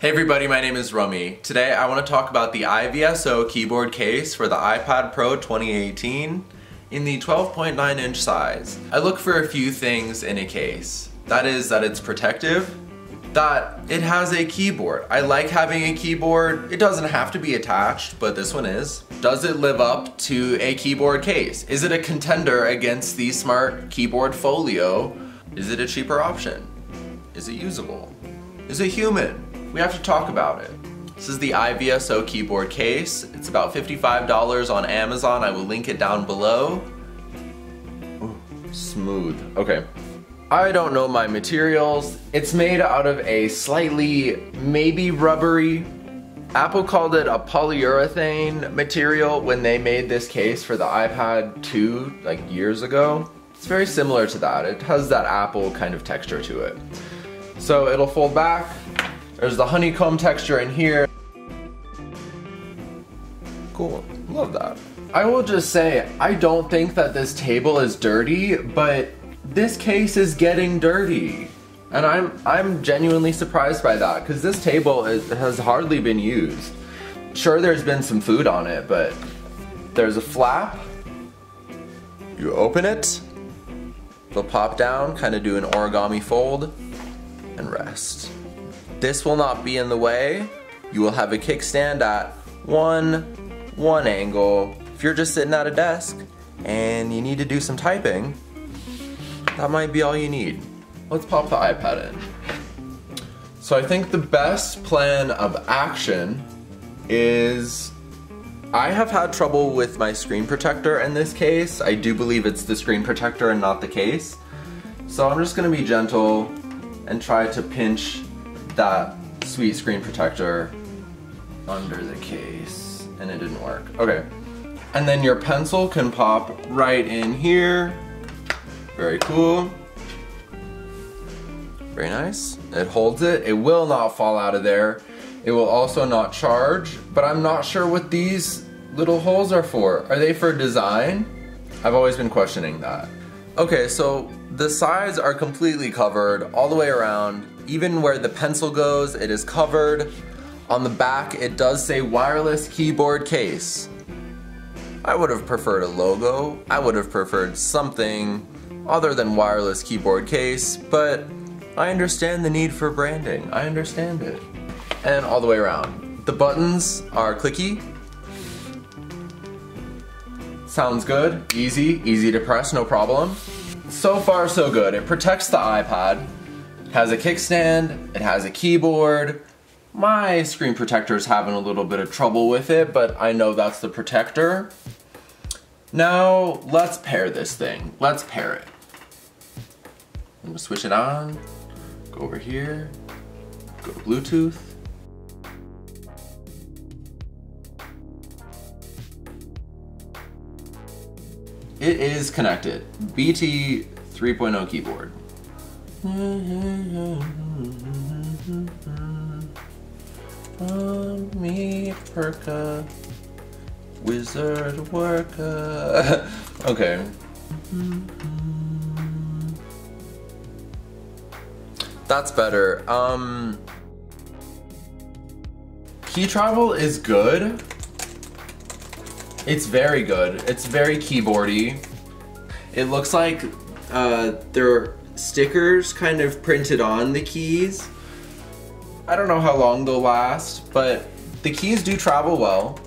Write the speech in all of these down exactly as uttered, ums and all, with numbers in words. Hey everybody, my name is Rummy. Today I want to talk about the I V S O keyboard case for the iPad Pro twenty eighteen in the twelve point nine inch size. I look for a few things in a case. That is that it's protective, that it has a keyboard. I like having a keyboard. It doesn't have to be attached, but this one is. Does it live up to a keyboard case? Is it a contender against the Smart Keyboard Folio? Is it a cheaper option? Is it usable? Is it human? We have to talk about it. This is the I V S O keyboard case. It's about fifty-five dollars on Amazon. I will link it down below. Ooh, smooth. Okay. I don't know my materials. It's made out of a slightly, maybe rubbery. Apple called it a polyurethane material when they made this case for the iPad two, like years ago. It's very similar to that. It has that Apple kind of texture to it. So it'll fold back. There's the honeycomb texture in here. Cool, love that. I will just say, I don't think that this table is dirty, but this case is getting dirty. And I'm I'm genuinely surprised by that, because this table is, has hardly been used. Sure, there's been some food on it, but there's a flap. You open it, it'll pop down, kind of do an origami fold, and rest. This will not be in the way. You will have a kickstand at one, one angle. If you're just sitting at a desk and you need to do some typing, that might be all you need. Let's pop the iPad in. So I think the best plan of action is, I have had trouble with my screen protector in this case. I do believe it's the screen protector and not the case. So I'm just gonna be gentle and try to pinch that sweet screen protector under the case, and it didn't work. Okay, and then your pencil can pop right in here. Very cool. Very nice. It holds it. It will not fall out of there. It will also not charge, but I'm not sure what these little holes are for. Are they for design? I've always been questioning that. Okay, so the sides are completely covered all the way around. Even where the pencil goes, it is covered. On the back, it does say wireless keyboard case. I would have preferred a logo. I would have preferred something other than wireless keyboard case, but I understand the need for branding. I understand it. And all the way around. The buttons are clicky. Sounds good, easy, easy to press, no problem. So far, so good. It protects the iPad. It has a kickstand, it has a keyboard. My screen protector is having a little bit of trouble with it, but I know that's the protector. Now, let's pair this thing. Let's pair it. I'm gonna switch it on, go over here, go to Bluetooth. It is connected. B T three point oh keyboard. On me perka, wizard worker. Okay. That's better. Um, key travel is good. It's very good. It's very keyboardy. It looks like uh, they're stickers kind of printed on the keys. I don't know how long they'll last, but the keys do travel well.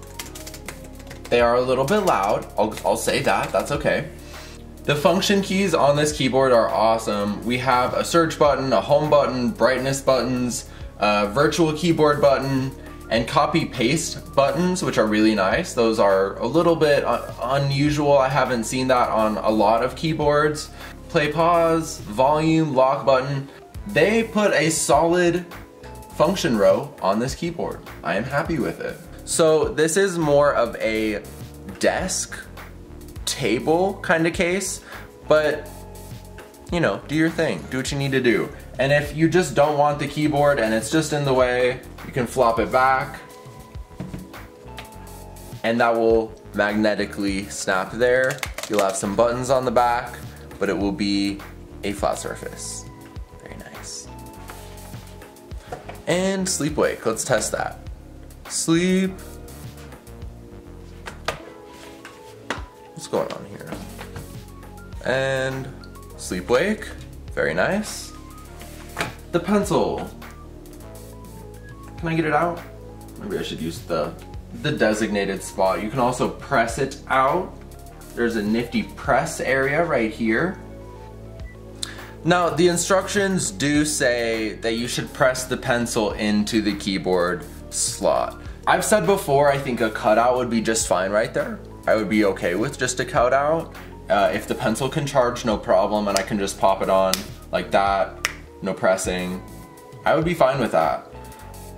They are a little bit loud. I'll, I'll say that, that's okay. The function keys on this keyboard are awesome. We have a search button, a home button, brightness buttons, a virtual keyboard button, and copy paste buttons, which are really nice. Those are a little bit un unusual. I haven't seen that on a lot of keyboards. Play, pause, volume, lock button. They put a solid function row on this keyboard. I am happy with it. So this is more of a desk, table kind of case, but you know, do your thing, do what you need to do. And if you just don't want the keyboard and it's just in the way, you can flop it back and that will magnetically snap there. You'll have some buttons on the back, but it will be a flat surface. Very nice. and sleep wake. Let's test that. Sleep. What's going on here? And sleep wake. Very nice. The pencil. Can I get it out? Maybe I should use the the designated spot. You can also press it out. There's a nifty press area right here. Now, the instructions do say that you should press the pencil into the keyboard slot. I've said before, I think a cutout would be just fine right there. I would be okay with just a cutout. Uh, if the pencil can charge, no problem, and I can just pop it on like that, no pressing. I would be fine with that.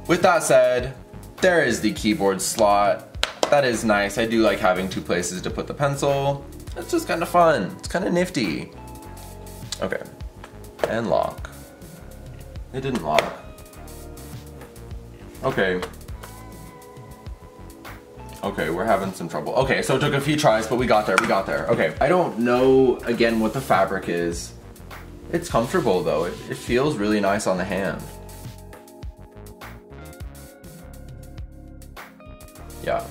With that said, there is the keyboard slot. That is nice. I do like having two places to put the pencil. It's just kind of fun. It's kind of nifty. Okay. And lock. It didn't lock. Okay. Okay, we're having some trouble. Okay, so it took a few tries, but we got there. We got there. Okay. I don't know, again, what the fabric is. It's comfortable, though. It, it feels really nice on the hand. Yeah.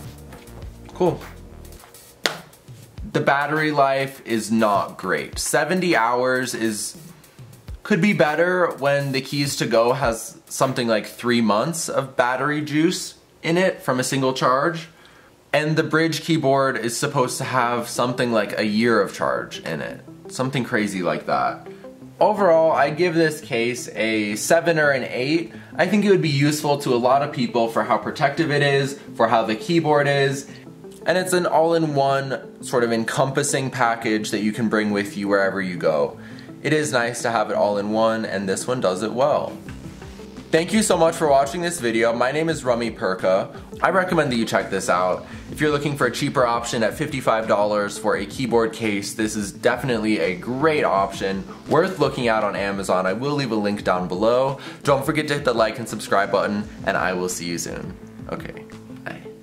Cool. The battery life is not great. seventy hours is could be better when the Keys to Go has something like three months of battery juice in it from a single charge. And the Bridge keyboard is supposed to have something like a year of charge in it. Something crazy like that. Overall, I give this case a seven or an eight. I think it would be useful to a lot of people for how protective it is, for how the keyboard is, and it's an all-in-one sort of encompassing package that you can bring with you wherever you go. It is nice to have it all in one, and this one does it well. Thank you so much for watching this video. My name is Rummy Perka. I recommend that you check this out. If you're looking for a cheaper option at fifty-five dollars for a keyboard case, this is definitely a great option, worth looking at on Amazon. I will leave a link down below. Don't forget to hit the like and subscribe button, and I will see you soon. Okay, bye.